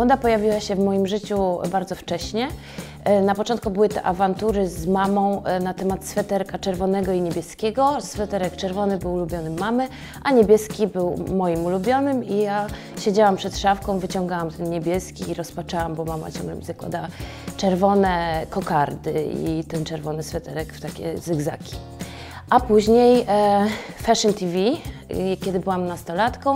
Moda pojawiła się w moim życiu bardzo wcześnie. Na początku były te awantury z mamą na temat sweterka czerwonego i niebieskiego. Sweterek czerwony był ulubionym mamy, a niebieski był moim ulubionym i ja siedziałam przed szafką, wyciągałam ten niebieski i rozpaczałam, bo mama ciągle mi zakładała czerwone kokardy i ten czerwony sweterek w takie zygzaki. A później Fashion TV, kiedy byłam nastolatką.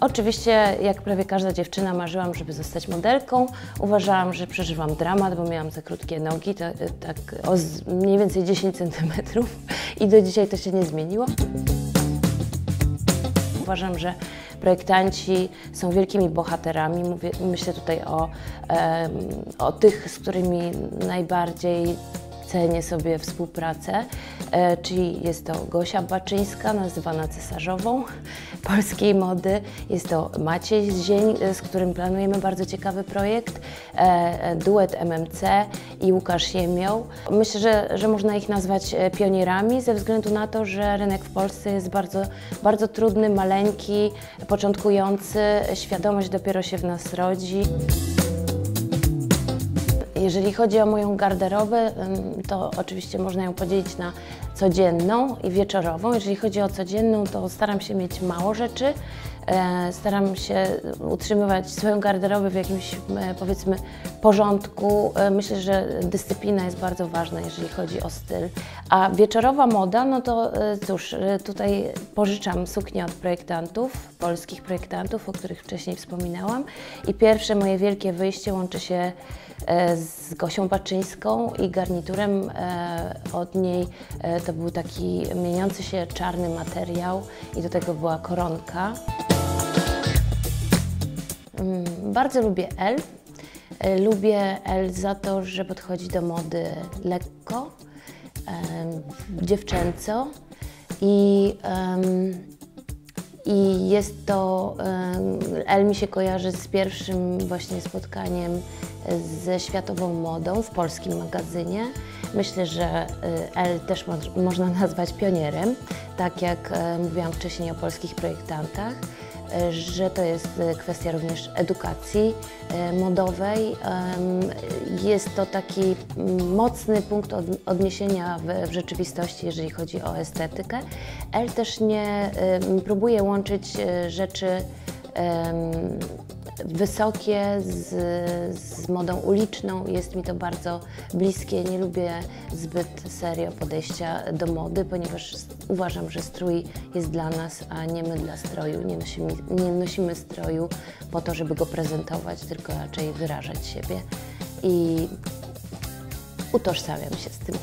Oczywiście, jak prawie każda dziewczyna, marzyłam, żeby zostać modelką. Uważałam, że przeżywam dramat, bo miałam za krótkie nogi, tak o mniej więcej 10 cm i do dzisiaj to się nie zmieniło. Uważam, że projektanci są wielkimi bohaterami. Myślę tutaj o tych, z którymi najbardziej cenię sobie współpracę, czyli jest to Gosia Baczyńska, nazywana cesarzową polskiej mody. Jest to Maciej Zień, z którym planujemy bardzo ciekawy projekt, duet MMC i Łukasz Jemioł. Myślę, że można ich nazwać pionierami ze względu na to, że rynek w Polsce jest bardzo, bardzo trudny, maleńki, początkujący. Świadomość dopiero się w nas rodzi. Jeżeli chodzi o moją garderobę, to oczywiście można ją podzielić na codzienną i wieczorową. Jeżeli chodzi o codzienną, to staram się mieć mało rzeczy. Staram się utrzymywać swoją garderobę w jakimś, powiedzmy, porządku. Myślę, że dyscyplina jest bardzo ważna, jeżeli chodzi o styl. A wieczorowa moda, no to cóż, tutaj pożyczam suknię od projektantów, polskich projektantów, o których wcześniej wspominałam. I pierwsze moje wielkie wyjście łączy się z Gosią Baczyńską i garniturem od niej. To był taki mieniący się czarny materiał i do tego była koronka. Bardzo lubię ELLE. Lubię ELLE za to, że podchodzi do mody lekko, dziewczęco i jest to, ELLE mi się kojarzy z pierwszym właśnie spotkaniem ze światową modą w polskim magazynie. Myślę, że ELLE też można nazwać pionierem, tak jak mówiłam wcześniej o polskich projektantach, że to jest kwestia również edukacji modowej. Jest to taki mocny punkt odniesienia w rzeczywistości, jeżeli chodzi o estetykę. ELLE też nie próbuje łączyć rzeczy wysokie z modą uliczną. Jest mi to bardzo bliskie. Nie lubię zbyt serio podejścia do mody, ponieważ uważam, że strój jest dla nas, a nie my dla stroju. Nie nosimy stroju po to, żeby go prezentować, tylko raczej wyrażać siebie i utożsamiam się z tym.